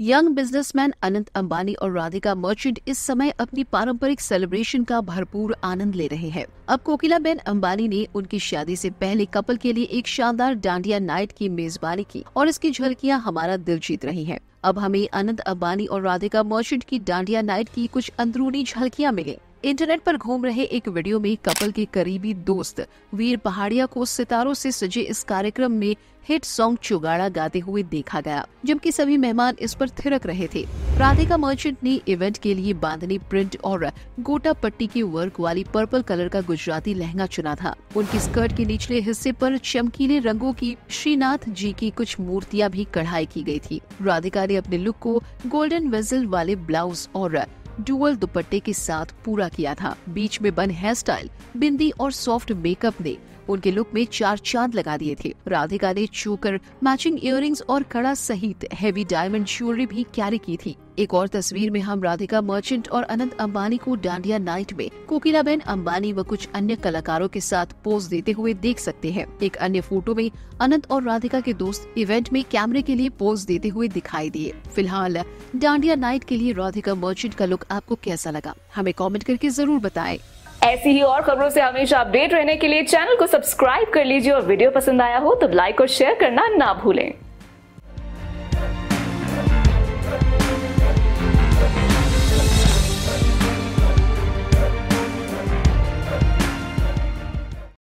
Young businessman Anant Ambani और राधिका मर्चेंट इस समय अपनी पारंपरिक सेलिब्रेशन का भरपूर आनंद ले रहे हैं। अब कोकिला बेन अंबानी ने उनकी शादी से पहले कपल के लिए एक शानदार डांडिया नाइट की मेजबानी की और इसकी झलकियां हमारा दिल जीत रही हैं। अब हमें अनंत अंबानी और राधिका मर्चेंट की डांडिया नाइट की कुछ अंदरूनी झलकियाँ मिले। इंटरनेट पर घूम रहे एक वीडियो में कपल के करीबी दोस्त वीर पहाड़िया को सितारों से सजे इस कार्यक्रम में हिट सॉन्ग चौगाड़ा गाते हुए देखा गया, जबकि सभी मेहमान इस पर थिरक रहे थे। राधिका मर्चेंट ने इवेंट के लिए बांधनी प्रिंट और गोटा पट्टी की वर्क वाली पर्पल कलर का गुजराती लहंगा चुना था। उनकी स्कर्ट के निचले हिस्से पर चमकीले रंगों की श्रीनाथ जी की कुछ मूर्तियां भी कढ़ाई की गई थी। राधिका ने अपने लुक को गोल्डन वेजल वाले ब्लाउज और डुअल दुपट्टे के साथ पूरा किया था। बीच में बन हेयर स्टाइल, बिंदी और सॉफ्ट मेकअप ने उनके लुक में चार चांद लगा दिए थे। राधिका ने चोकर, मैचिंग इयररिंग्स और कड़ा सहित हैवी डायमंड ज्वेलरी भी कैरी की थी। एक और तस्वीर में हम राधिका मर्चेंट और अनंत अंबानी को डांडिया नाइट में कोकिला बेन अंबानी व कुछ अन्य कलाकारों के साथ पोज देते हुए देख सकते हैं। एक अन्य फोटो में अनंत और राधिका के दोस्त इवेंट में कैमरे के लिए पोज देते हुए दिखाई दिए। फिलहाल डांडिया नाइट के लिए राधिका मर्चेंट का लुक आपको कैसा लगा, हमें कॉमेंट करके जरूर बताएं। ऐसी ही और खबरों से हमेशा अपडेट रहने के लिए चैनल को सब्सक्राइब कर लीजिए और वीडियो पसंद आया हो तो लाइक और शेयर करना ना भूलें।